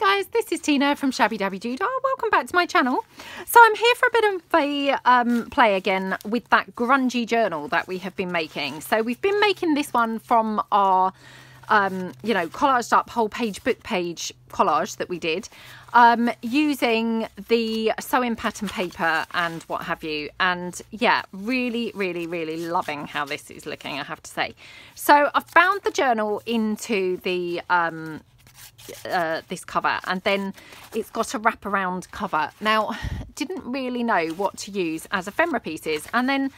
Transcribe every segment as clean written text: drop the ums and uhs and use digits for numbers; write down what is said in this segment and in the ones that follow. Hi guys, this is Tina from Shabby Dabby Doodah. Welcome back to my channel. So I'm here for a bit of a play again with that grungy journal that we have been making. So we've been making this one from our, you know, collaged up whole page book page collage that we did using the sewing pattern paper and what have you. And yeah, really loving how this is looking, I have to say. So I've bound the journal into the this cover, and then it's got a wraparound cover. Now, didn't really know what to use as ephemera pieces, and then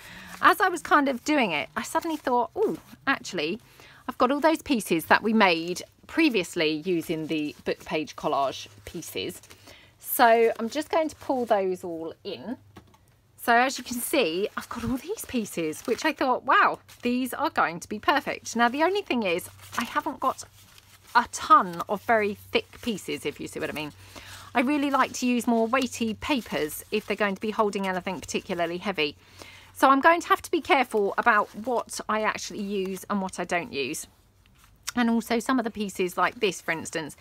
as I was kind of doing it, I suddenly thought, oh, actually I've got all those pieces that we made previously using the book page collage pieces. So I'm just going to pull those all in. So as you can see, I've got all these pieces, which I thought, wow, these are going to be perfect. Now the only thing is I haven't got a ton of very thick pieces, if you see what I mean. I really like to use more weighty papers if they're going to be holding anything particularly heavy. So I'm going to have to be careful about what I actually use and what I don't use. And also some of the pieces like this, for instance,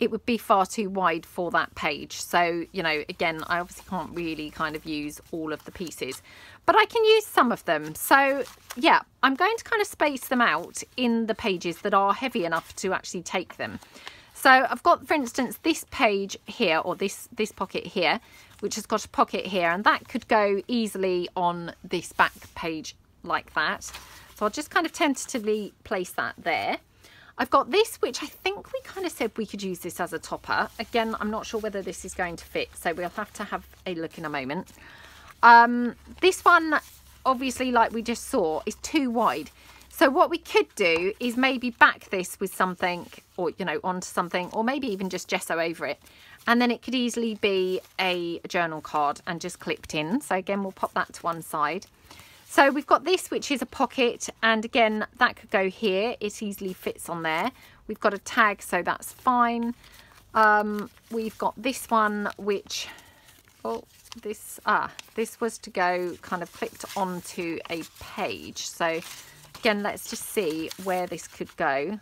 it would be far too wide for that page. So, you know, again, I obviously can't really kind of use all of the pieces, but I can use some of them. So yeah, I'm going to kind of space them out in the pages that are heavy enough to actually take them. So I've got, for instance, this page here, or this pocket here, which has got a pocket here, and that could go easily on this back page like that. So I'll just kind of tentatively place that there. I've got this, which I think we kind of said we could use this as a topper. Again, I'm not sure whether this is going to fit, so we'll have to have a look in a moment. This one, obviously, like we just saw, is too wide. So what we could do is maybe back this with something, or, you know, onto something, or maybe even just gesso over it. And then it could easily be a journal card and just clipped in. So again, we'll pop that to one side. So we've got this, which is a pocket, and again, that could go here. It easily fits on there. We've got a tag, so that's fine. We've got this one, which, oh, this was to go kind of clipped onto a page. So again, let's just see where this could go.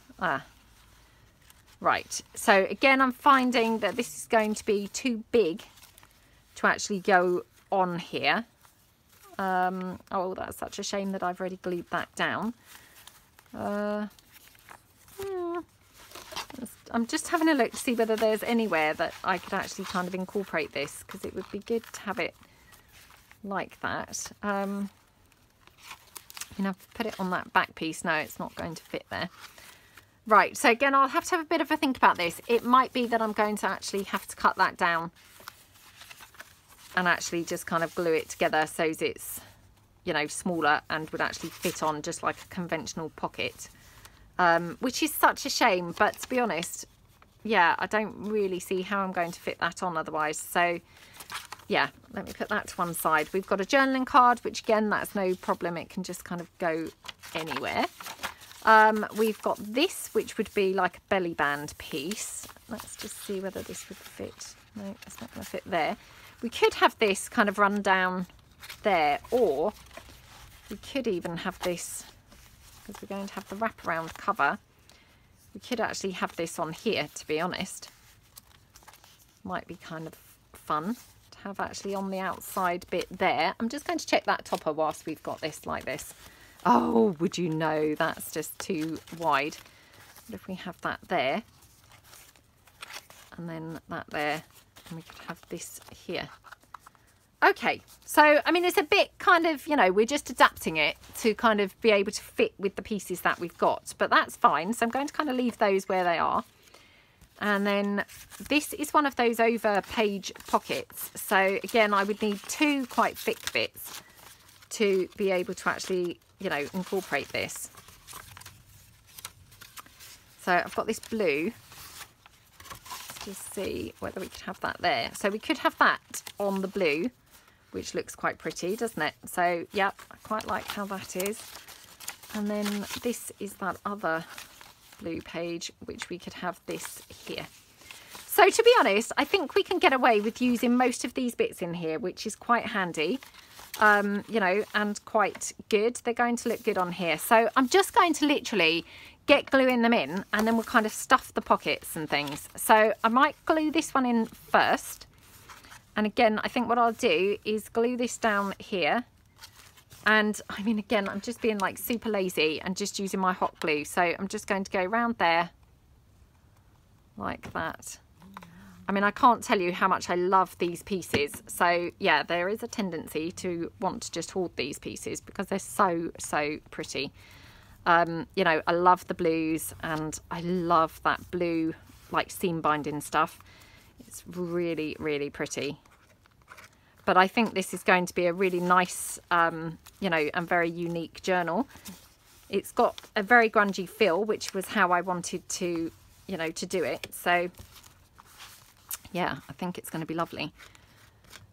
Right, so again, I'm finding that this is going to be too big to actually go on here. Oh, that's such a shame that I've already glued that down. I'm just having a look to see whether there's anywhere that I could actually kind of incorporate this, because it would be good to have it like that. You know, put it on that back piece. No, it's not going to fit there. Right, so again, I'll have to have a bit of a think about this. It might be that I'm going to actually have to cut that down and actually just kind of glue it together so it's, you know, smaller and would actually fit on just like a conventional pocket, which is such a shame. But to be honest, yeah, I don't really see how I'm going to fit that on otherwise. So yeah, let me put that to one side. We've got a journaling card, which again, that's no problem. It can just kind of go anywhere. We've got this, which would be like a belly band piece. Let's just see whether this would fit. No, it's not going to fit there. We could have this kind of run down there, or we could even have this, because we're going to have the wraparound cover. We could actually have this on here, to be honest. Might be kind of fun to have actually on the outside bit there. I'm just going to check that topper whilst we've got this like this. Oh, would you know, that's just too wide. But if we have that there, and then that there, and we could have this here. Okay, so I mean, it's a bit kind of, you know, we're just adapting it to kind of be able to fit with the pieces that we've got, but that's fine. So I'm going to kind of leave those where they are. And then this is one of those over page pockets. So again, I would need two quite thick bits to be able to actually, you know, incorporate this. So I've got this blue. Just see whether we could have that there. So we could have that on the blue, which looks quite pretty, doesn't it? So yep, I quite like how that is. And then this is that other blue page, which we could have this here. So to be honest, I think we can get away with using most of these bits in here, which is quite handy, you know, and quite good. They're going to look good on here. So I'm just going to literally get gluing them in, and then we'll kind of stuff the pockets and things. So I might glue this one in first. And again, I think what I'll do is glue this down here. And I mean, again, I'm just being like super lazy and just using my hot glue. So I'm just going to go around there like that. I mean, I can't tell you how much I love these pieces. So yeah, there is a tendency to want to just hoard these pieces because they're so, so pretty. You know, I love the blues and I love that blue like seam binding stuff. It's really, really pretty. But I think this is going to be a really nice, you know, and very unique journal. It's got a very grungy feel, which was how I wanted to, you know, to do it. So yeah, I think it's going to be lovely.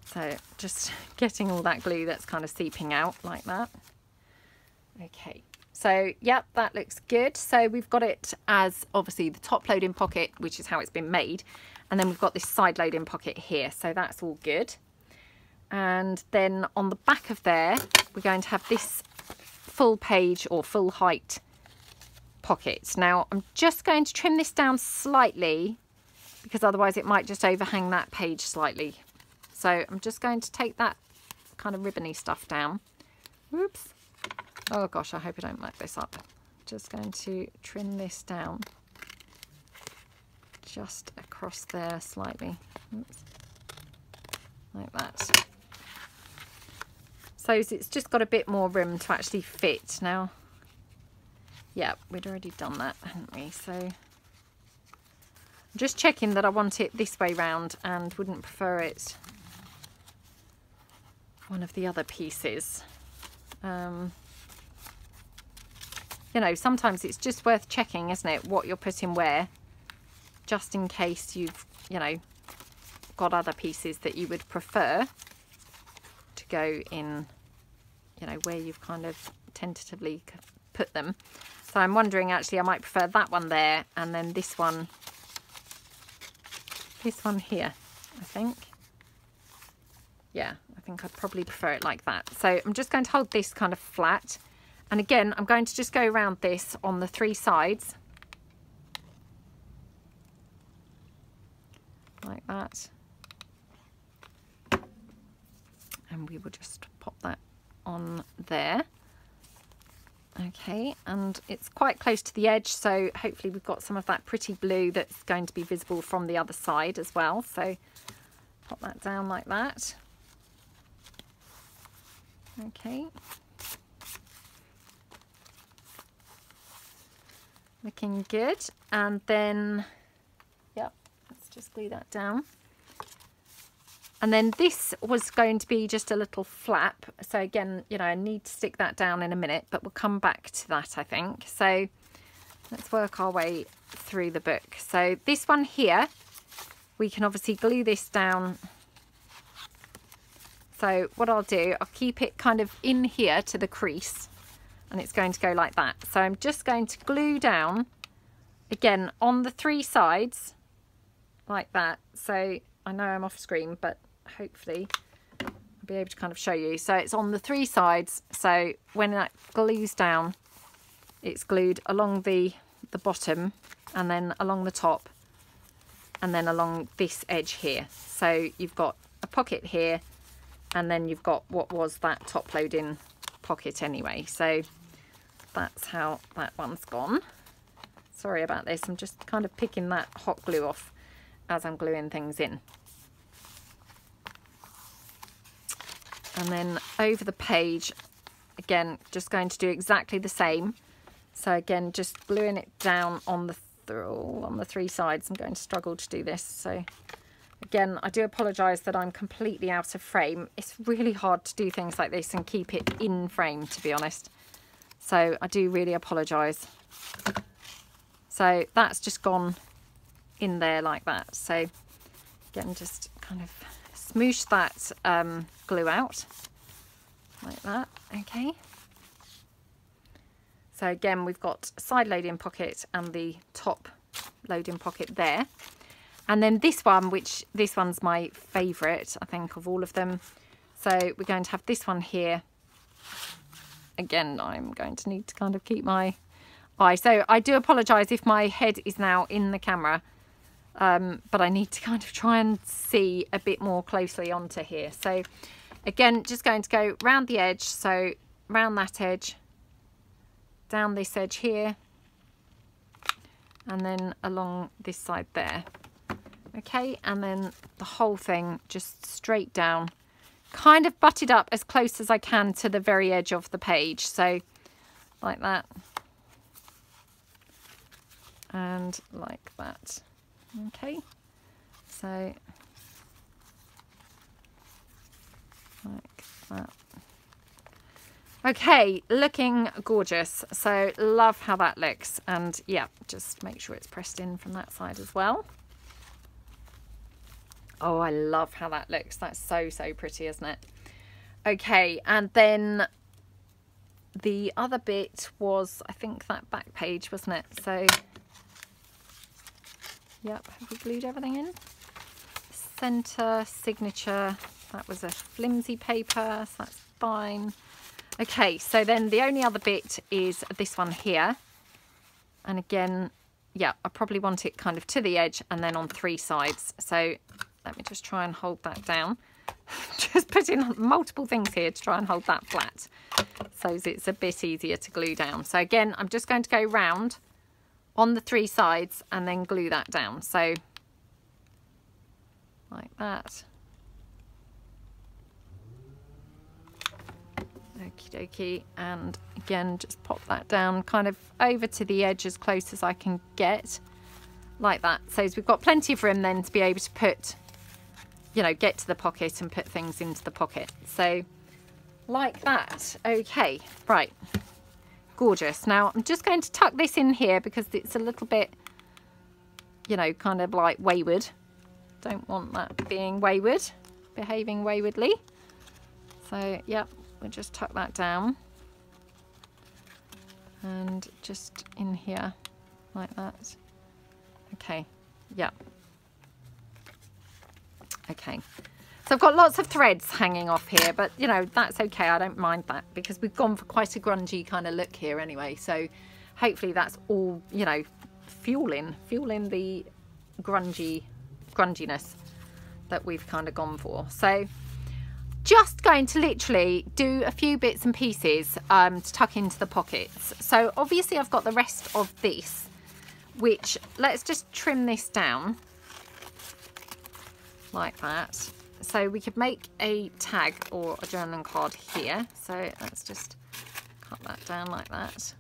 So just getting all that glue that's kind of seeping out like that. Okay, so yep, that looks good. So we've got it as obviously the top loading pocket, which is how it's been made, and then we've got this side loading pocket here, so that's all good. And then on the back of there we're going to have this full page or full height pockets. Now I'm just going to trim this down slightly because otherwise it might just overhang that page slightly. So I'm just going to take that kind of ribbony stuff down. Oops. Oh gosh, I hope I don't muck this up. Just going to trim this down just across there slightly. Oops. Like that. So it's just got a bit more room to actually fit now. Yeah, we'd already done that, hadn't we? So just checking that I want it this way round and wouldn't prefer it one of the other pieces. You know, sometimes it's just worth checking, isn't it, what you're putting where, just in case you've, you know, got other pieces that you would prefer to go in, you know, where you've kind of tentatively put them. So I'm wondering, actually, I might prefer that one there and then this one. This one here, I think. Yeah, I think I'd probably prefer it like that. So I'm just going to hold this kind of flat, and again I'm going to just go around this on the three sides like that, and we will just pop that on there. Okay, and it's quite close to the edge, so hopefully we've got some of that pretty blue that's going to be visible from the other side as well. So pop that down like that. Okay. Looking good. And then, yep, let's just glue that down. And then this was going to be just a little flap. So again, you know, I need to stick that down in a minute, but we'll come back to that, I think. So let's work our way through the book. So this one here, we can obviously glue this down. So what I'll do, I'll keep it kind of in here to the crease, and it's going to go like that. So I'm just going to glue down, again, on the three sides, like that. So I know I'm off screen, but hopefully I'll be able to kind of show you. So it's on the three sides, so when that glues down, it's glued along the bottom, and then along the top, and then along this edge here. So you've got a pocket here, and then you've got what was that top loading pocket anyway. So that's how that one's gone. Sorry about this, I'm just kind of picking that hot glue off as I'm gluing things in. And then over the page, again, just going to do exactly the same. So again, just gluing it down on the three sides. I'm going to struggle to do this. So again, I do apologise that I'm completely out of frame. It's really hard to do things like this and keep it in frame, to be honest. So I do really apologise. So that's just gone in there like that. So again, just kind of smoosh that glue out like that. Okay, so again, we've got side loading pocket and the top loading pocket there. And then this one, which this one's my favorite, I think, of all of them. So we're going to have this one here. Again, I'm going to need to kind of keep my eye. So I do apologise if my head is now in the camera, but I need to kind of try and see a bit more closely onto here. So again, just going to go round the edge, so round that edge, down this edge here, and then along this side there. Okay, and then the whole thing just straight down, kind of butted up as close as I can to the very edge of the page, so like that and like that. Okay, so like that. Okay, looking gorgeous. So love how that looks, and yeah, just make sure it's pressed in from that side as well. Oh, I love how that looks. That's so, so pretty, isn't it? Okay, and then the other bit was, I think, that back page, wasn't it? So, yep, have we glued everything in? Centre, signature, that was a flimsy paper, so that's fine. Okay, so then the only other bit is this one here. And again, yeah, I probably want it kind of to the edge and then on three sides. So let me just try and hold that down. Just put in multiple things here to try and hold that flat, so it's a bit easier to glue down. So again, I'm just going to go round on the three sides and then glue that down. So like that. Okie dokie, and again, just pop that down kind of over to the edge as close as I can get, like that. So we've got plenty of room then to be able to put, you know, get to the pocket and put things into the pocket. So like that. Okay, right, gorgeous. Now I'm just going to tuck this in here because it's a little bit, you know, kind of like wayward. Don't want that being wayward, behaving waywardly. So yep, we'll just tuck that down and just in here like that. Okay, yeah. Okay, so I've got lots of threads hanging off here, but you know, that's okay, I don't mind that because we've gone for quite a grungy kind of look here anyway, so hopefully that's all, you know, fueling the grunginess that we've kind of gone for. So just going to literally do a few bits and pieces to tuck into the pockets. So obviously I've got the rest of this, which let's just trim this down like that. So we could make a tag or a journaling card here. So let's just cut that down like that.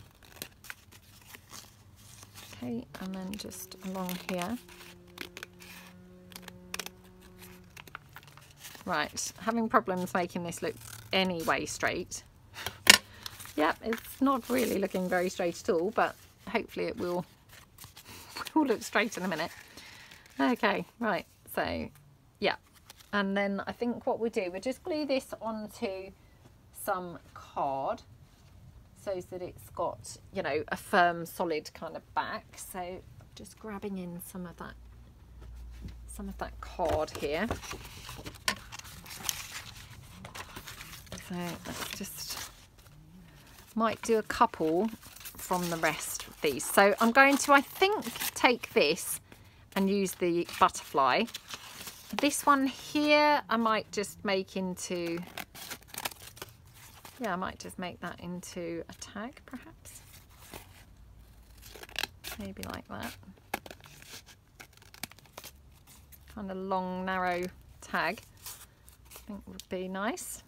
Okay, and then just along here. Right, having problems making this look any way straight. Yep, it's not really looking very straight at all, but hopefully it will look straight in a minute. Okay, right, so yeah. And then I think what we'll do, we'll just glue this onto some card so that it's got, you know, a firm, solid kind of back. So I'm just grabbing in some of that card here. So let's just, might do a couple from the rest of these. So I'm going to, I think, take this and use the butterfly. This one here, I might just make into, yeah, I might just make that into a tag perhaps. Maybe like that. Kind of long, narrow tag. I think would be nice.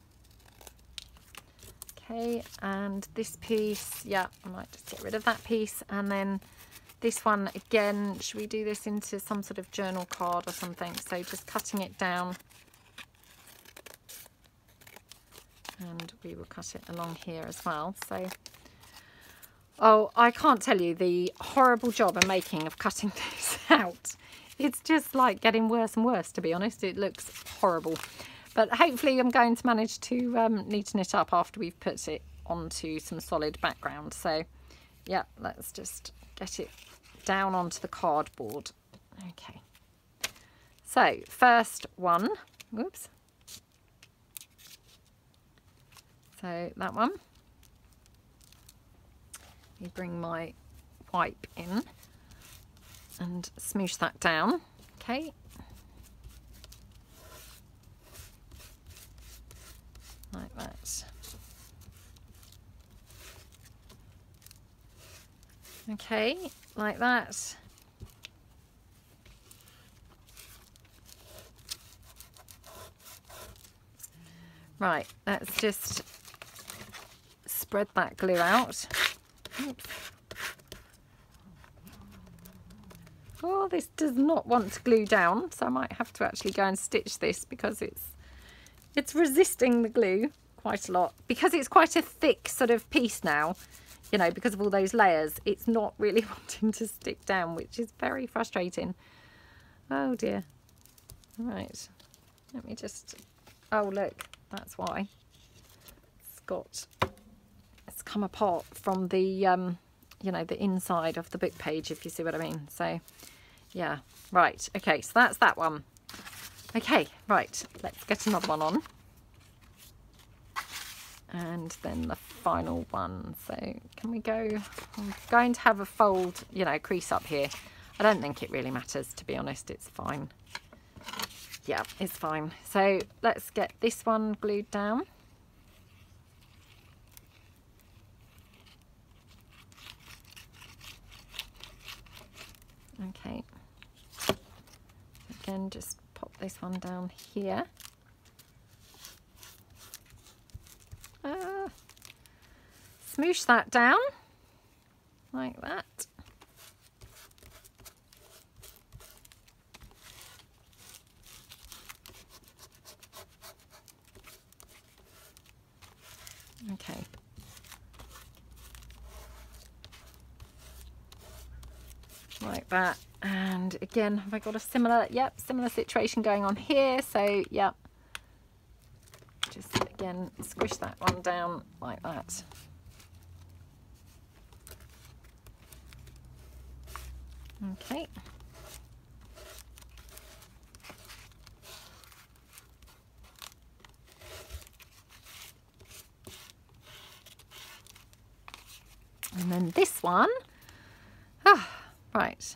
Okay, and this piece, yeah, I might just get rid of that piece. And then this one again, should we do this into some sort of journal card or something? So just cutting it down, and we will cut it along here as well. So, oh, I can't tell you the horrible job I'm making of cutting these out. It's just like getting worse and worse, to be honest. It looks horrible. But hopefully I'm going to manage to neaten it up after we've put it onto some solid background. So yeah, let's just get it down onto the cardboard. Okay, so first one, whoops. So that one, let me bring my wipe in and smoosh that down. Okay, like that. Okay, like that. Right, let's just spread that glue out. Oops. Oh, this does not want to glue down, so I might have to actually go and stitch this because it's resisting the glue quite a lot. Because it's quite a thick sort of piece now, you know, because of all those layers, it's not really wanting to stick down, which is very frustrating. Oh dear. Right, let me just, oh look. That's why it's come apart from the you know, the inside of the book page, if you see what I mean. So yeah, right, okay, so that's that one. Okay, right, let's get another one on and then the final one. So can we go, I'm going to have a fold, you know, crease up here. I don't think it really matters, to be honest, it's fine. Yeah, it's fine. So let's get this one glued down. Okay. Again, just pop this one down here. Smoosh that down like that. Okay. Like that. And again, have I got a similar, yep, similar situation going on here. So, yep. Just again, squish that one down like that. Okay. And then this one, right.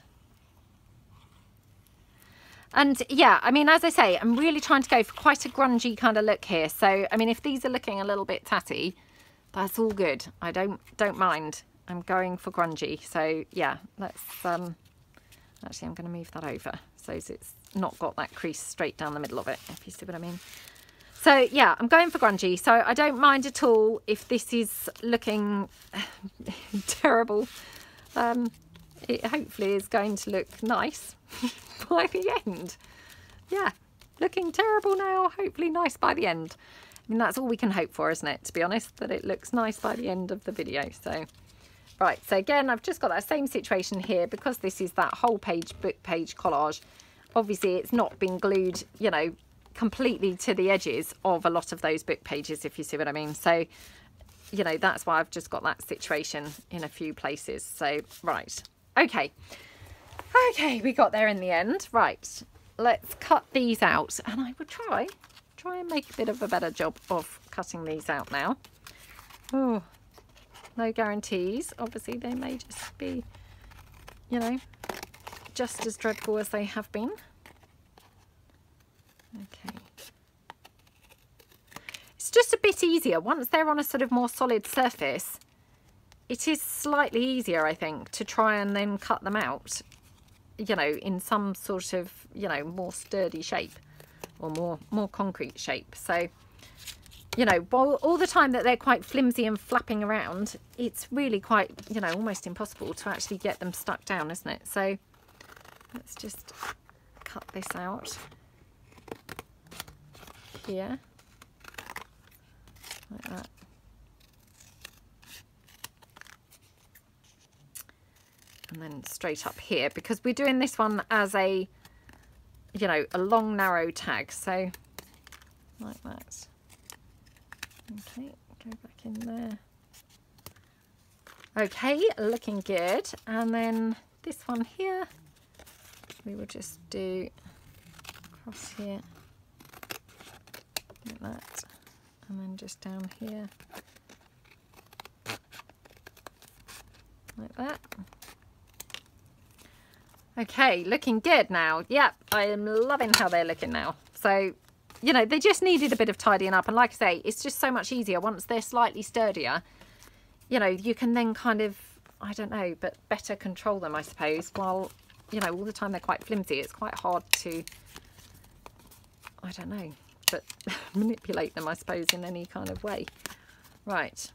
And yeah, I mean, as I say, I'm really trying to go for quite a grungy kind of look here. So, I mean, if these are looking a little bit tatty, that's all good. I don't mind. I'm going for grungy. So yeah, let's, actually, I'm going to move that over so it's not got that crease straight down the middle of it, if you see what I mean. So yeah, I'm going for grungy, so I don't mind at all if this is looking terrible. It hopefully is going to look nice by the end. Yeah, looking terrible now, hopefully nice by the end. I mean, that's all we can hope for, isn't it, to be honest, that it looks nice by the end of the video. So, right, so again, I've just got that same situation here because this is that whole page, book page collage. Obviously, it's not been glued, you know, completely to the edges of a lot of those book pages, if you see what I mean. So, you know, that's why I've just got that situation in a few places. So, right, okay. Okay, we got there in the end. Right, let's cut these out. And I will try and make a bit of a better job of cutting these out now. Oh, no guarantees. Obviously, they may just be, you know, just as dreadful as they have been. Okay, it's just a bit easier once they're on a sort of more solid surface. It is slightly easier, I think, to try and then cut them out, you know, in some sort of, you know, more sturdy shape or more concrete shape. So, you know, all the time that they're quite flimsy and flapping around, it's really quite, you know, almost impossible to actually get them stuck down, isn't it? So let's just cut this out here, like that. And then straight up here, because we're doing this one as a, you know, a long, narrow tag. So like that. Okay, go back in there. Okay, looking good. And then this one here, we will just do across here. Like that, and then just down here like that. Okay, looking good now. Yep, I am loving how they're looking now. So, you know, they just needed a bit of tidying up. And like I say, it's just so much easier once they're slightly sturdier. You know, you can then kind of, I don't know, but better control them, I suppose. While, you know, all the time they're quite flimsy, it's quite hard to, I don't know, but manipulate them, I suppose, in any kind of way. Right.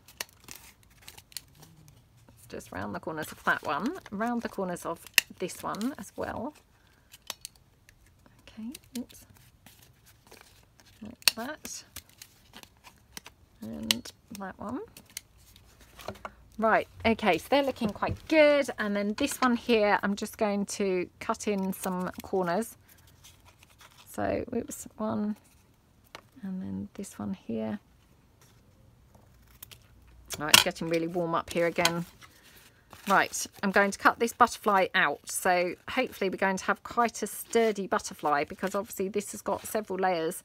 Just round the corners of that one, round the corners of this one as well. Okay, oops. Like that. And that one. Right, okay, so they're looking quite good. And then this one here, I'm just going to cut in some corners. So, oops, one, and then this one here. All right, it's getting really warm up here again. Right, I'm going to cut this butterfly out. So hopefully we're going to have quite a sturdy butterfly, because obviously this has got several layers.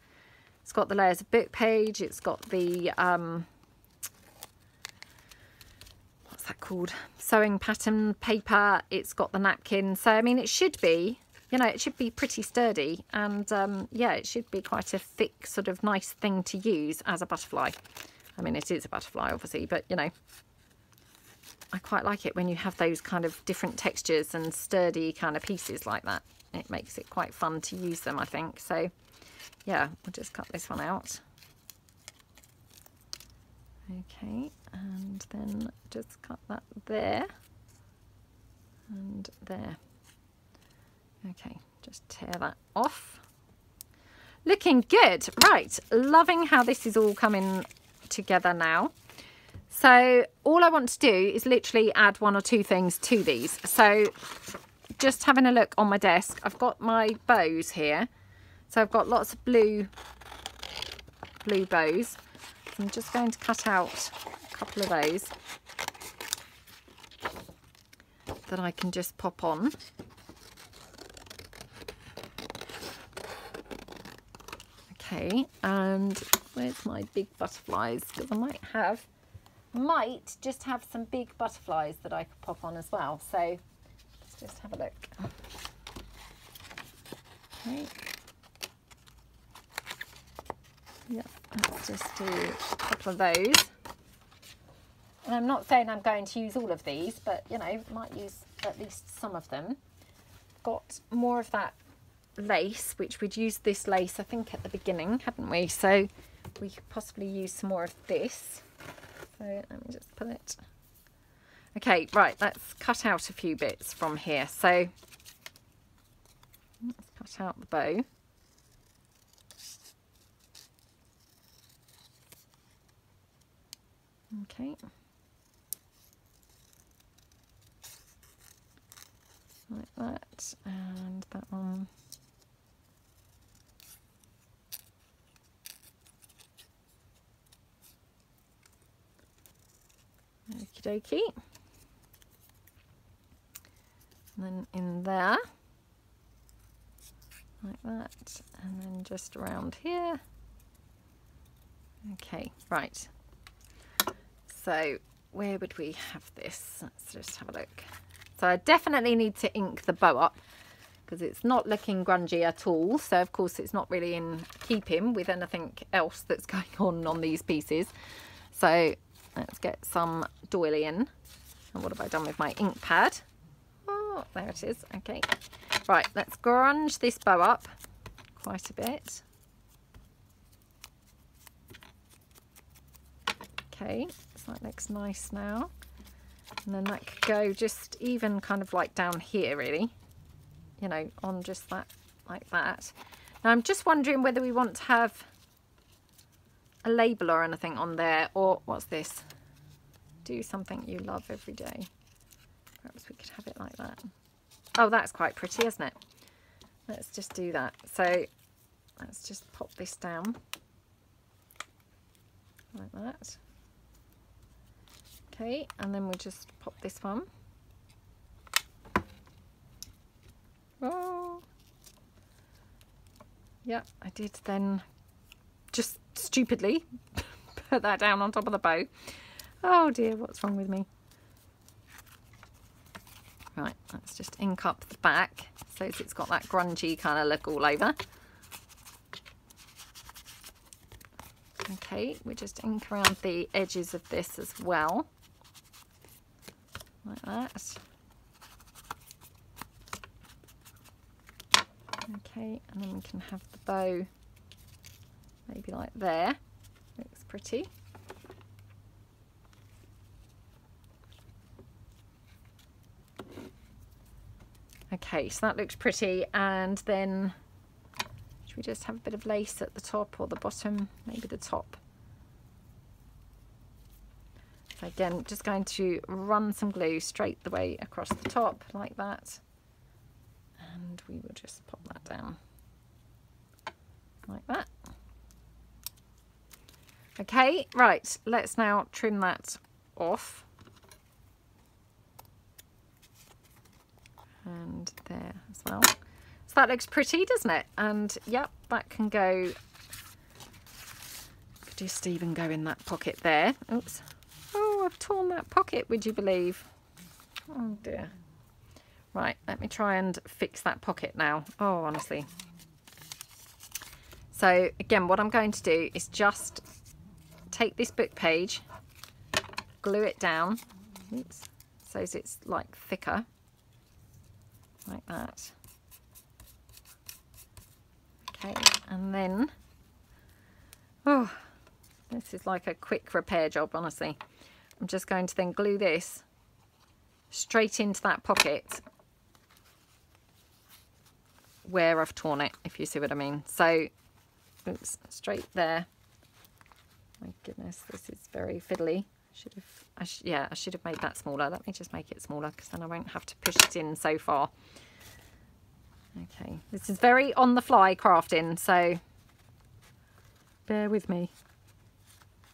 It's got the layers of book page, it's got the, what's that called? Sewing pattern paper, it's got the napkin. So, I mean, it should be, you know, it should be pretty sturdy. And yeah, it should be quite a thick sort of nice thing to use as a butterfly. I mean, it is a butterfly, obviously, but, you know, I quite like it when you have those kind of different textures and sturdy kind of pieces like that. It makes it quite fun to use them, I think. So, yeah, we'll just cut this one out. Okay, and then just cut that there and there. Okay, just tear that off. Looking good. Right, loving how this is all coming together now. So all I want to do is literally add one or two things to these. So just having a look on my desk, I've got my bows here. So I've got lots of blue bows. I'm just going to cut out a couple of those that I can just pop on. Okay, and where's my big butterflies? Because I might just have some big butterflies that I could pop on as well. So let's just have a look. Okay. Yep, let's just do a couple of those. And I'm not saying I'm going to use all of these, but you know, might use at least some of them. Got more of that lace, which we'd use this lace, I think, at the beginning, hadn't we? So we could possibly use some more of this. So let me just put it. Okay, right, let's cut out a few bits from here. So let's cut out the bow. Okay. Like that, and that one. Okie dokie. And then in there, like that, and then just around here. Okay, right. So where would we have this? Let's just have a look. So I definitely need to ink the bow up, because it's not looking grungy at all. So of course it's not really in keeping with anything else that's going on these pieces. So let's get some doily in. And what have I done with my ink pad? Oh, there it is. Okay. Right, let's grunge this bow up quite a bit. Okay, so that looks nice now. And then that could go just even kind of like down here, really. You know, on just that, like that. Now I'm just wondering whether we want to have a label or anything on there, or what's this? Do something you love every day. Perhaps we could have it like that. Oh, that's quite pretty, isn't it? Let's just do that. So let's just pop this down like that. Okay, and then we'll just pop this one. Oh, yeah, I did then just stupidly put that down on top of the bow. Oh dear, what's wrong with me? Right, let's just ink up the back so it's got that grungy kind of look all over. Okay, we just ink around the edges of this as well, like that. Okay, and then we can have the bow maybe like there. Looks pretty. Okay, so that looks pretty, and then should we just have a bit of lace at the top or the bottom? Maybe the top. So again, just going to run some glue straight the way across the top like that, and we will just pop that down like that. Okay, right, let's now trim that off. And there as well. So that looks pretty, doesn't it? And yep, that can go, could just even go in that pocket there. Oops. Oh, I've torn that pocket, would you believe? Oh dear. Right, let me try and fix that pocket now. Oh, honestly. So again, what I'm going to do is just take this book page, glue it down. Oops. So it's like thicker. Like that. Okay, and then, oh, this is like a quick repair job, honestly. I'm just going to then glue this straight into that pocket where I've torn it, if you see what I mean. So, oops, straight there. My goodness, this is very fiddly. I should have made that smaller. Let me just make it smaller, because then I won't have to push it in so far. Okay, this is very on the fly crafting, so bear with me.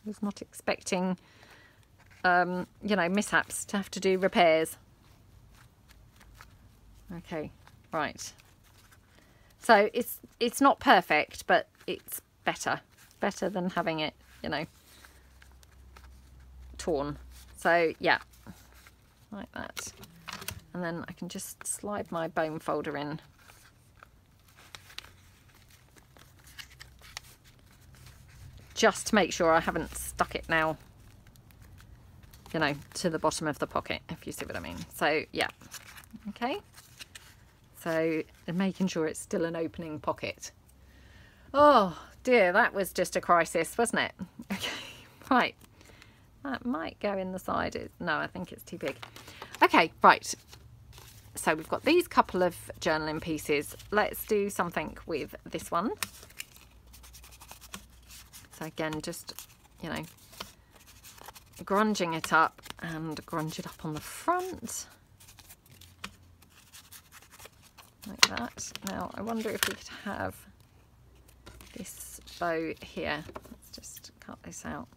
I was not expecting, you know, mishaps to have to do repairs. Okay, right. So it's not perfect, but it's better than having it, you know, torn. So yeah, like that, and then I can just slide my bone folder in just to make sure I haven't stuck it now, you know, to the bottom of the pocket, if you see what I mean. So yeah, okay, so making sure it's still an opening pocket. Oh dear, that was just a crisis, wasn't it? Okay, right. That might go in the side. No, I think it's too big. Okay, right. So we've got these couple of journaling pieces. Let's do something with this one. So again, just, you know, grunging it up and grunge it up on the front. Like that. Now, I wonder if we could have this bow here. Let's just cut this out.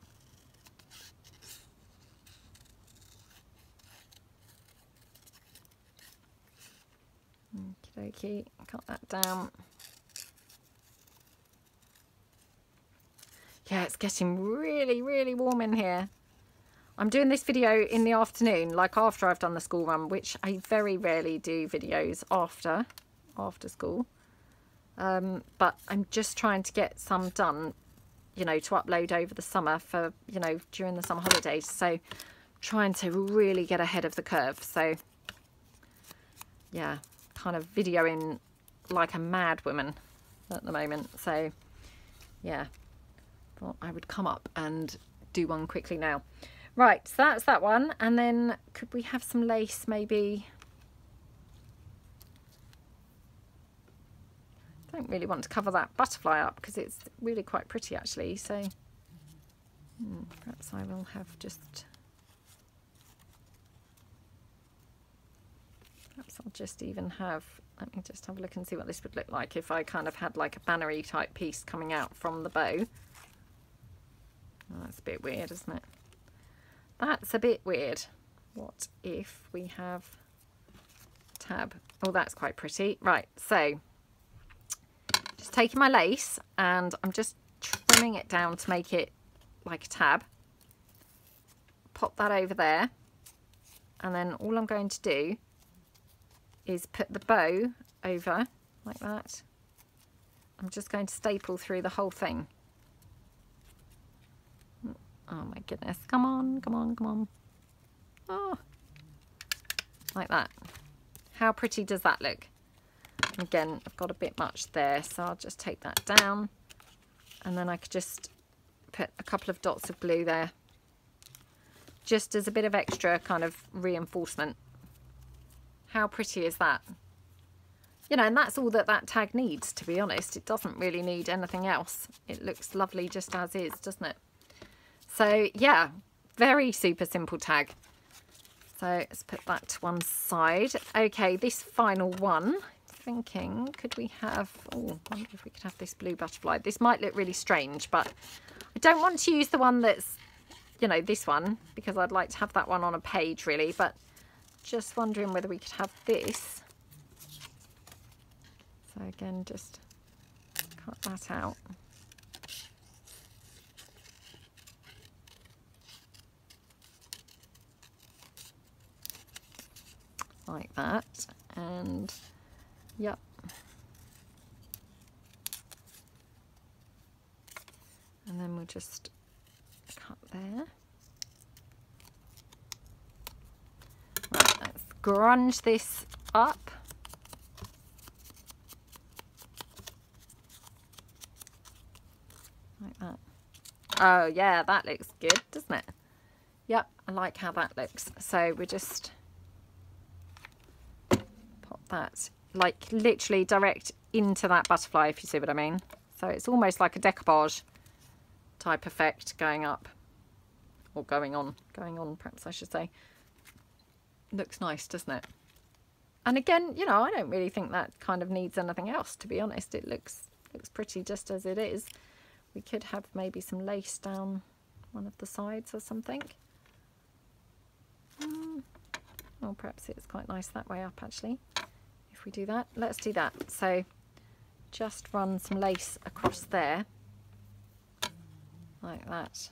Okie dokie, cut that down. Yeah, it's getting really, really warm in here. I'm doing this video in the afternoon, like after I've done the school run, which I very rarely do videos after school. But I'm just trying to get some done, you know, to upload over the summer for, you know, during the summer holidays. So trying to really get ahead of the curve. So yeah, kind of videoing like a mad woman at the moment. So yeah, thought I would come up and do one quickly now. Right, so that's that one, and then could we have some lace maybe? I don't really want to cover that butterfly up because it's really quite pretty actually, so perhaps I will have just, perhaps I'll just even have, let me just have a look and see what this would look like if I kind of had like a bannery type piece coming out from the bow. Oh, that's a bit weird, isn't it? That's a bit weird. What if we have tab? Oh, that's quite pretty. Right, so just taking my lace and I'm just trimming it down to make it like a tab. Pop that over there, and then all I'm going to do is put the bow over like that. I'm just going to staple through the whole thing. Oh my goodness, come on, come on, come on. Oh, like that. How pretty does that look? And again, I've got a bit much there, so I'll just take that down, and then I could just put a couple of dots of glue there, just as a bit of extra kind of reinforcement. How pretty is that? You know, and that's all that that tag needs, to be honest. It doesn't really need anything else. It looks lovely just as is, doesn't it? So yeah, very super simple tag. So let's put that to one side. Okay, this final one, thinking, could we have, oh, I wonder if we could have this blue butterfly. This might look really strange, but I don't want to use the one that's, you know, this one, because I'd like to have that one on a page really, but just wondering whether we could have this. So again, just cut that out. Like that, and yep. And then we'll just cut there. Right, let's grunge this up. Like that. Oh yeah, that looks good, doesn't it? Yep, I like how that looks. So we're just pop that like literally direct into that butterfly, if you see what I mean. So it's almost like a decoupage type effect going up, or going on perhaps I should say. Looks nice, doesn't it? And again, you know, I don't really think that kind of needs anything else, to be honest. It looks pretty just as it is. We could have maybe some lace down one of the sides or something. Or perhaps it's quite nice that way up actually. If we do that, let's do that. So just run some lace across there like that.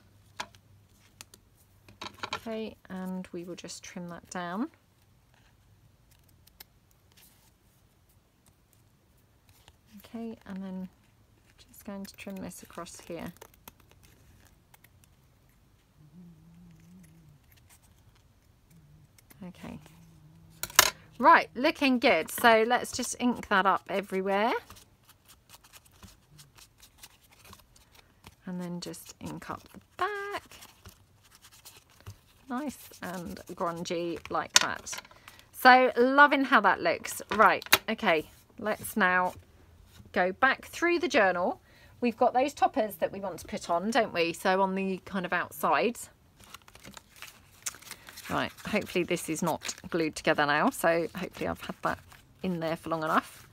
Okay, and we will just trim that down. Okay, and then just going to trim this across here. Okay. Right, looking good. So let's just ink that up everywhere. And then just ink up the back. Nice and grungy like that. So loving how that looks. Right, okay, let's now go back through the journal. We've got those toppers that we want to put on, don't we? So on the kind of outsides. Right, hopefully this is not glued together now, so hopefully I've had that in there for long enough.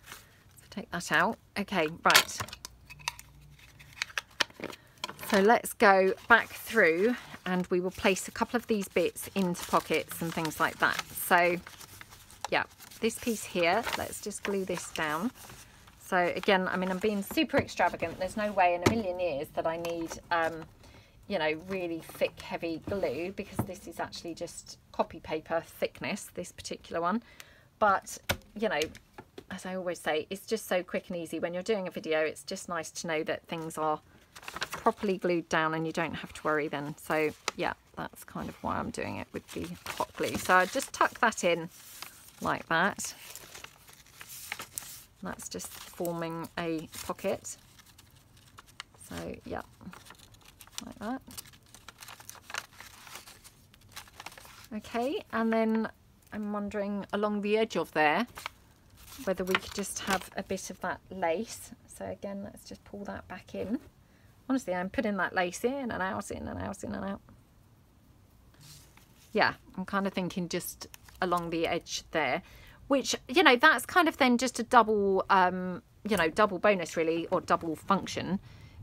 So take that out. Okay, right. So let's go back through and we will place a couple of these bits into pockets and things like that. So yeah, this piece here, let's just glue this down. So again, I mean, I'm being super extravagant. There's no way in a million years that I need you know, really thick heavy glue, because this is actually just copy paper thickness, this particular one. But you know, as I always say, it's just so quick and easy when you're doing a video. It's just nice to know that things are properly glued down and you don't have to worry then. So yeah, that's kind of why I'm doing it with the hot glue. So I just tuck that in like that. And that's just forming a pocket. So yeah, like that. Okay, and then I'm wondering along the edge of there whether we could just have a bit of that lace. So again, let's just pull that back in. Honestly, I'm putting that lace in and out, in and out, in and out. Yeah, I'm kind of thinking just along the edge there, which, you know, that's kind of then just a double you know, double bonus really, or double function,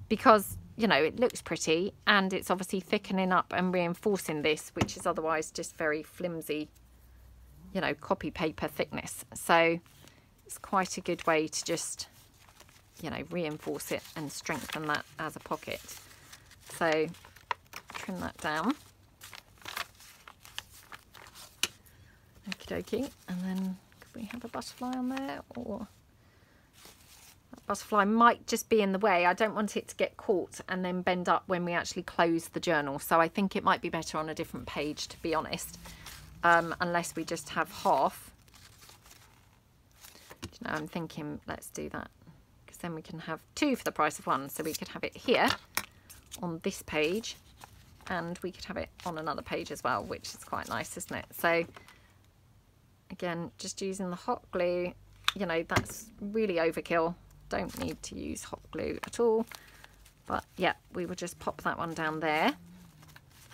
because you know, it looks pretty and it's obviously thickening up and reinforcing this, which is otherwise just very flimsy, you know, copy paper thickness. So it's quite a good way to just, you know, reinforce it and strengthen that as a pocket. So trim that down. Okie dokie. And then we have a butterfly on there? Or that butterfly might just be in the way. I don't want it to get caught and then bend up when we actually close the journal. So I think it might be better on a different page, to be honest, unless we just have half. You know, I'm thinking let's do that, because then we can have two for the price of one. So we could have it here on this page, and we could have it on another page as well, which is quite nice, isn't it? So again, just using the hot glue, you know, that's really overkill. Don't need to use hot glue at all. But yeah, we will just pop that one down there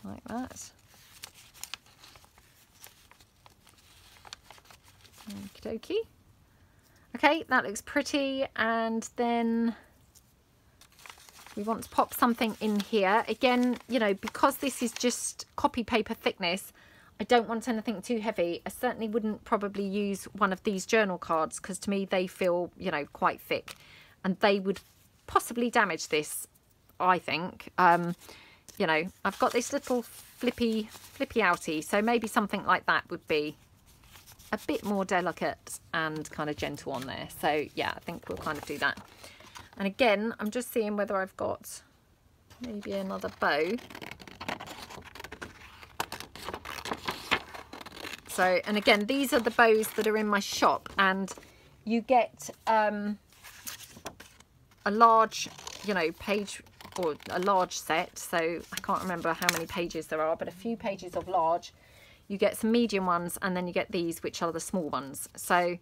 like that. Okie dokie. Okay, that looks pretty. And then we want to pop something in here. Again, you know, because this is just copy paper thickness, I don't want anything too heavy. I certainly wouldn't probably use one of these journal cards, because to me they feel, you know, quite thick, and they would possibly damage this, I think. You know, I've got this little flippy outie, so maybe something like that would be a bit more delicate and kind of gentle on there. So yeah, I think we'll kind of do that. And again, I'm just seeing whether I've got maybe another bow. So, and again, these are the bows that are in my shop, and you get a large, you know, page, or a large set. So I can't remember how many pages there are, but a few pages of large. You get some medium ones, and then you get these, which are the small ones. So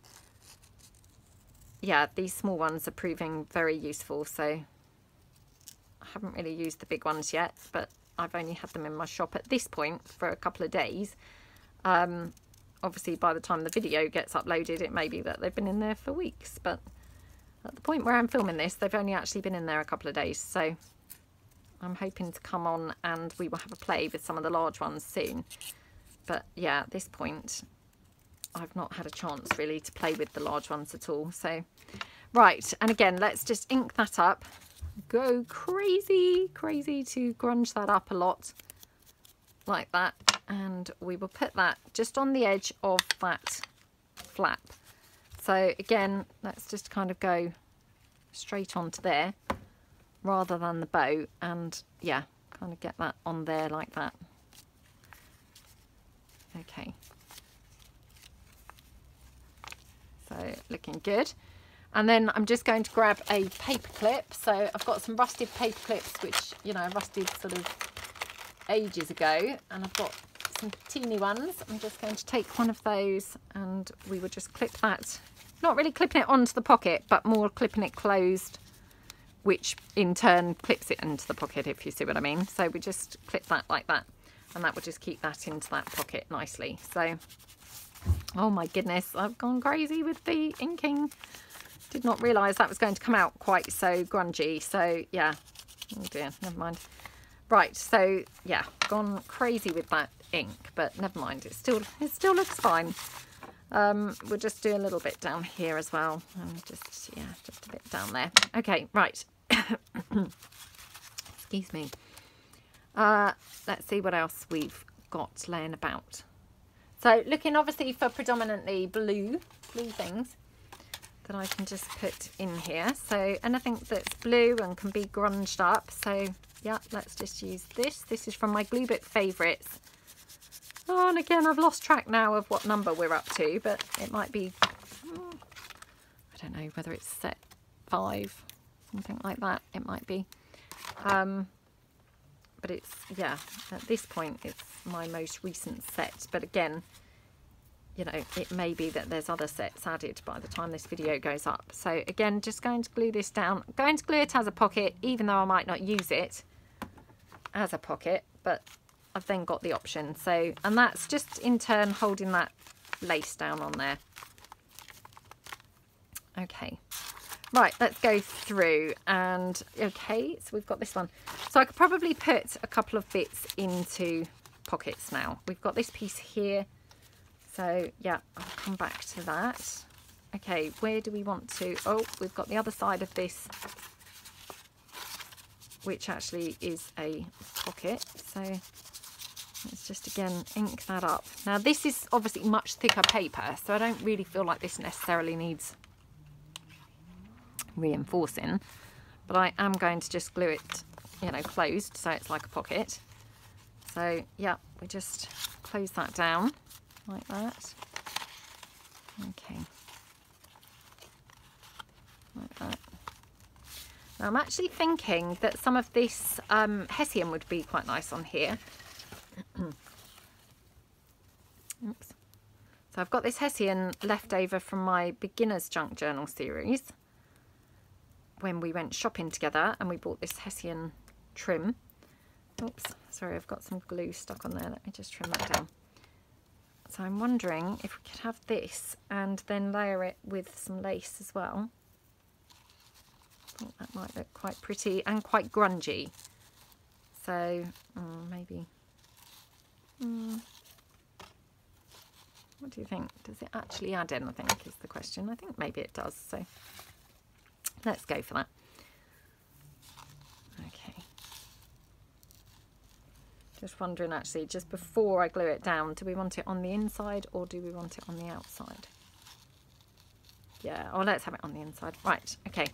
yeah, these small ones are proving very useful. So I haven't really used the big ones yet, but I've only had them in my shop at this point for a couple of days. Obviously by the time the video gets uploaded, it may be that they've been in there for weeks, but at the point where I'm filming this, they've only actually been in there a couple of days. So I'm hoping to come on and we will have a play with some of the large ones soon. But yeah, at this point I've not had a chance really to play with the large ones at all. So right, and again, let's just ink that up. Go crazy to grunge that up a lot like that, and we will put that just on the edge of that flap. So again, let's just kind of go straight onto there rather than the bow, and yeah, kind of get that on there like that. Okay, so looking good. And then I'm just going to grab a paper clip. So I've got some rusted paper clips, which, you know, rusted sort of ages ago, and I've got some teeny ones. I'm just going to take one of those, and we will just clip that, not really clipping it onto the pocket, but more clipping it closed, which in turn clips it into the pocket, if you see what I mean. So we just clip that like that, and that will just keep that into that pocket nicely. So oh my goodness, I've gone crazy with the inking. Did not realise that was going to come out quite so grungy. So yeah, oh dear, never mind. Right, so yeah, gone crazy with that ink, but never mind, it still looks fine. We'll just do a little bit down here as well, and just, yeah, just a bit down there. Okay, right. Excuse me. Let's see what else we've got laying about. So looking obviously for predominantly blue things that I can just put in here. So anything that's blue and can be grunged up. So yeah, let's just use this. This is from my GlueBit favourites. Oh, and again, I've lost track now of what number we're up to, but it might be, I don't know whether it's set 5, something like that. It might be. But it's, yeah, at this point, it's my most recent set. But again, you know, it may be that there's other sets added by the time this video goes up. So again, just going to glue this down. I'm going to glue it as a pocket, even though I might not use it as a pocket, but I've then got the option. So, and that's just in turn holding that lace down on there. Okay, right, let's go through. And okay, so we've got this one. So I could probably put a couple of bits into pockets now. We've got this piece here. So yeah, I'll come back to that. Okay, where do we want to? Oh, we've got the other side of this, which actually is a pocket. So Let's just again ink that up. Now this is obviously much thicker paper, so I don't really feel like this necessarily needs reinforcing, but I am going to just glue it, you know, closed, so it's like a pocket. So yeah, we just close that down like that. Okay, like that. Now I'm actually thinking that some of this hessian would be quite nice on here. Oops. So I've got this hessian left over from my beginner's junk journal series when we went shopping together and we bought this hessian trim. Oops, sorry, I've got some glue stuck on there. Let me just trim that down. So I'm wondering if we could have this and then layer it with some lace as well. I think that might look quite pretty and quite grungy. So maybe, what do you think? Does it actually add anything is the question. I think maybe it does, so let's go for that. Okay, just wondering actually, just before I glue it down, do we want it on the inside or do we want it on the outside? Yeah, or let's have it on the inside. Right, okay.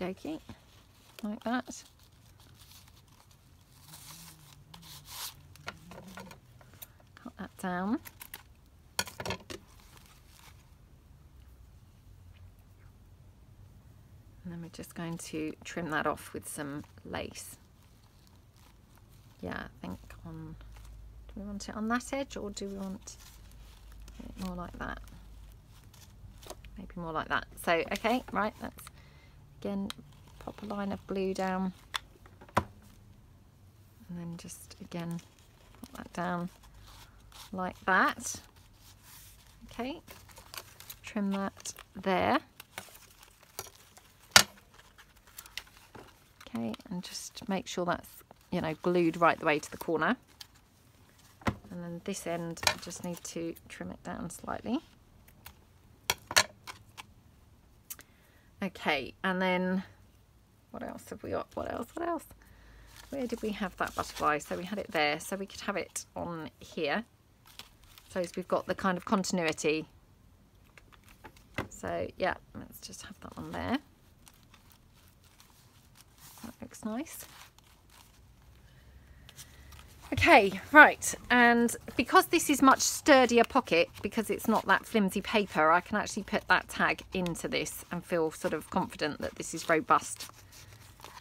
Okie dokie, like that. Cut that down. And then we're just going to trim that off with some lace. Yeah, I think on, do we want it on that edge or do we want it more like that? Maybe more like that. So, okay, right, let's again pop a line of glue down and then just again pop that down like that. Okay, trim that there. Okay, and just make sure that's, you know, glued right the way to the corner, and then this end I just need to trim it down slightly. Okay, and then what else have we got? What else? Where did we have that butterfly? So we had it there, so we could have it on here. So we've got the kind of continuity. So yeah, let's just have that one there. That looks nice. Okay, right, and because this is much sturdier pocket, because it's not that flimsy paper, I can actually put that tag into this and feel sort of confident that this is robust,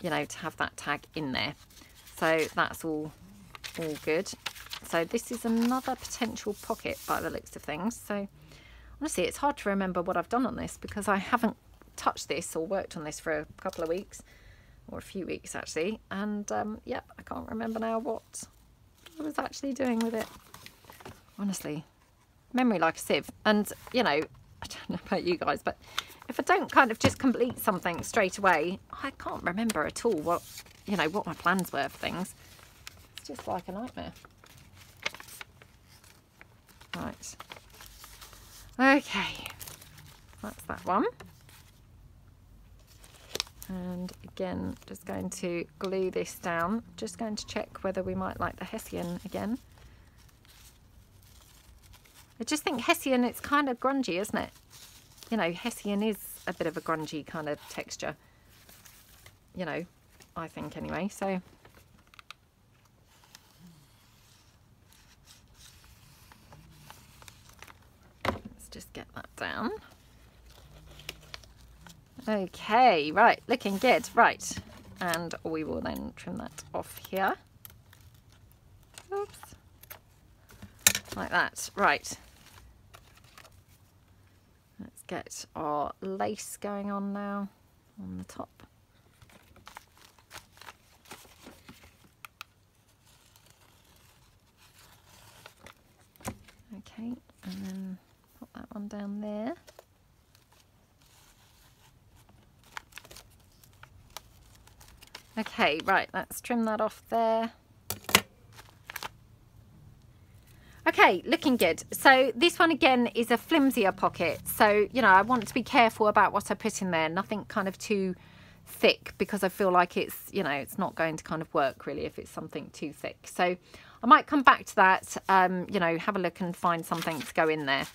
you know, to have that tag in there. So that's all good. So this is another potential pocket by the looks of things. So honestly, it's hard to remember what I've done on this because I haven't touched this or worked on this for a couple of weeks, or a few weeks actually, and yep, I can't remember now what I was actually doing with it. Honestly, memory like a sieve. And you know, I don't know about you guys, but if I don't kind of just complete something straight away, I can't remember at all what, you know, what my plans were for things. It's just like a nightmare. Right, okay, that's that one. And again, just going to glue this down. Just going to check whether we might like the hessian again. I just think hessian, it's kind of grungy, isn't it? You know, hessian is a bit of a grungy kind of texture. You know, I think anyway, so. Let's just get that down. Okay, right, looking good, right. And we will then trim that off here. Oops. Like that, right. Let's get our lace going on now on the top. Okay, and then pop that one down there. Okay, right, let's trim that off there. Okay, looking good. So this one again is a flimsier pocket. So, you know, I want to be careful about what I put in there. Nothing kind of too thick, because I feel like it's, you know, it's not going to kind of work really if it's something too thick. So I might come back to that, you know, have a look and find something to go in there.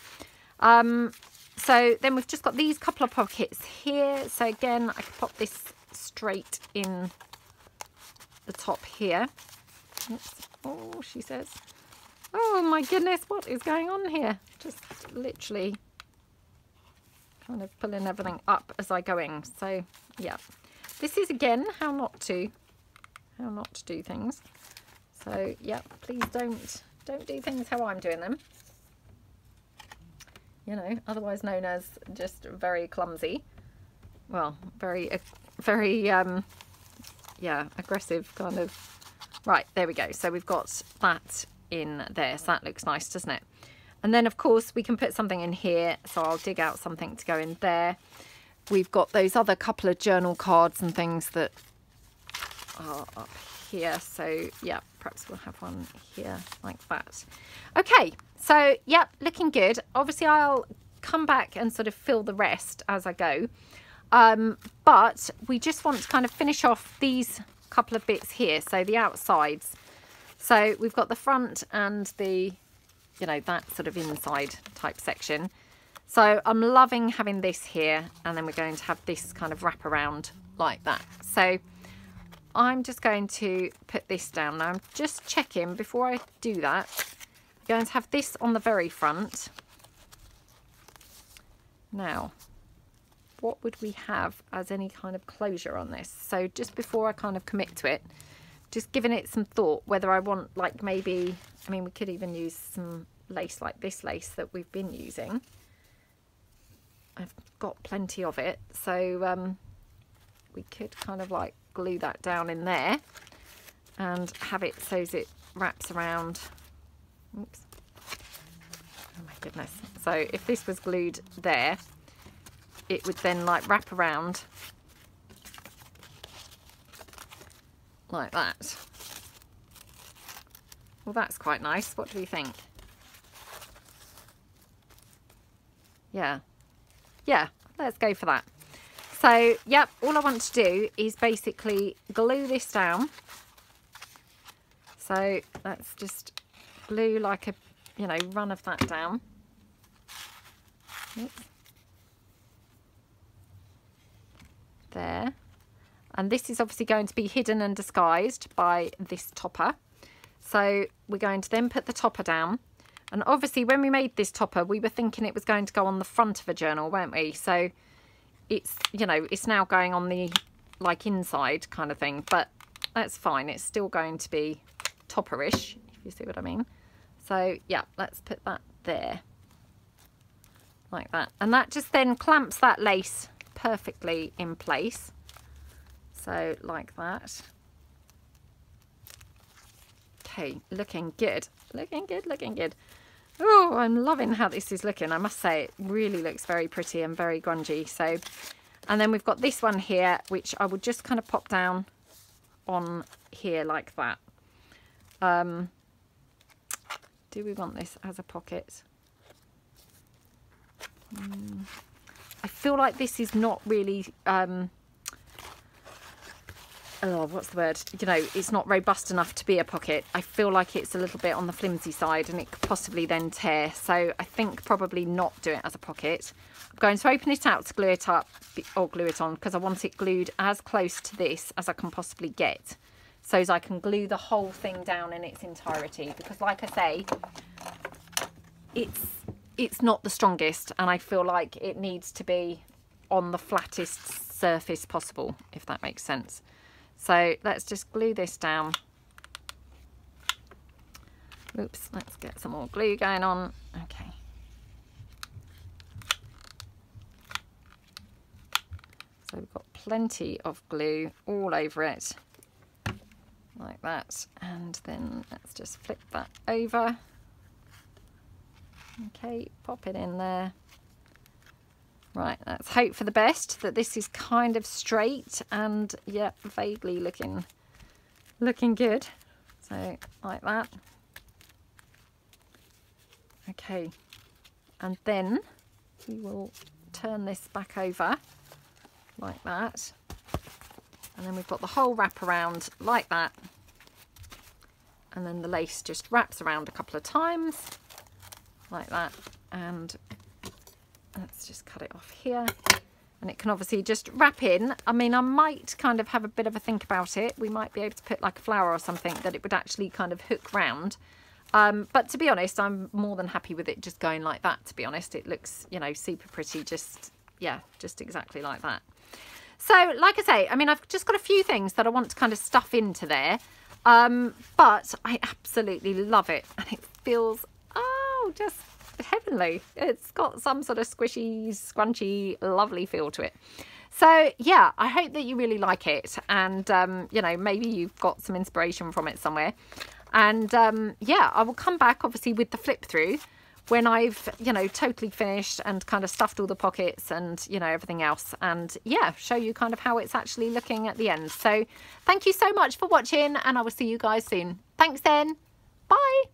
So then we've just got these couple of pockets here. So again, I can pop this straight in the top here. Oops. Oh, she says, oh my goodness, what is going on here? Just literally kind of pulling everything up as I go in. So yeah, this is again how not to do things. So yeah, please don't do things how I'm doing them. You know, otherwise known as just very clumsy. Well, very yeah, aggressive kind of. Right, there we go. So we've got that in there. So that looks nice, doesn't it? And then, of course, we can put something in here. So I'll dig out something to go in there. We've got those other couple of journal cards and things that are up here. So, yeah, perhaps we'll have one here like that. Okay, so, yep, looking good. Obviously, I'll come back and sort of fill the rest as I go. But we just want to kind of finish off these couple of bits here, so the outsides. So we've got the front and the, you know, that sort of inside type section. So I'm loving having this here, and then we're going to have this kind of wrap around like that. So I'm just going to put this down now. I'm just checking before I do that. We're going to have this on the very front. Now, what would we have as any kind of closure on this? So just before I kind of commit to it, just giving it some thought, whether I want, like, maybe, I mean, we could even use some lace like this lace that we've been using. I've got plenty of it. So we could kind of like glue that down in there and have it so it wraps around. Oops. Oh my goodness. So if this was glued there, it would then like wrap around like that. Well, that's quite nice. What do you think? Yeah, let's go for that. So yep, all I want to do is basically glue this down. So let's just glue like a, you know, run of that down. Oops. There, and this is obviously going to be hidden and disguised by this topper. So we're going to then put the topper down, and obviously when we made this topper we were thinking it was going to go on the front of a journal, weren't we? So it's, you know, it's now going on the like inside kind of thing, but that's fine, it's still going to be topperish, if you see what I mean. So yeah, let's put that there like that, and that just then clamps that lace perfectly in place. So like that. Okay, looking good, looking good, looking good. Oh, I'm loving how this is looking, I must say. It really looks very pretty and very grungy. So, and then we've got this one here, which I would just kind of pop down on here like that. Do we want this as a pocket? I feel like this is not really, oh, what's the word? You know, it's not robust enough to be a pocket. I feel like it's a little bit on the flimsy side and it could possibly then tear. So I think probably not do it as a pocket. I'm going to open it out to glue it up or glue it on, because I want it glued as close to this as I can possibly get, so as I can glue the whole thing down in its entirety. Because like I say, it's not the strongest, and I feel like it needs to be on the flattest surface possible, if that makes sense. So let's just glue this down. Oops, let's get some more glue going on. Okay. So we've got plenty of glue all over it, like that. And then let's just flip that over. Okay, pop it in there. Right, let's hope for the best that this is kind of straight and, yeah, vaguely looking good. So like that. Okay, and then we will turn this back over like that, and then we've got the whole wrap around like that, and then the lace just wraps around a couple of times like that. And let's just cut it off here, and it can obviously just wrap in. I mean, I might kind of have a bit of a think about it. We might be able to put like a flower or something that it would actually kind of hook round. But to be honest, I'm more than happy with it just going like that. To be honest, it looks, you know, super pretty. Just, yeah, just exactly like that. So like I say, I mean, I've just got a few things that I want to kind of stuff into there. But I absolutely love it, and it feels, oh, just heavenly. It's got some sort of squishy, scrunchy, lovely feel to it. So yeah, I hope that you really like it, and you know, maybe you've got some inspiration from it somewhere. And yeah, I will come back obviously with the flip through when I've, you know, totally finished and kind of stuffed all the pockets and, you know, everything else, and yeah, show you kind of how it's actually looking at the end. So thank you so much for watching, and I will see you guys soon. Thanks then, bye.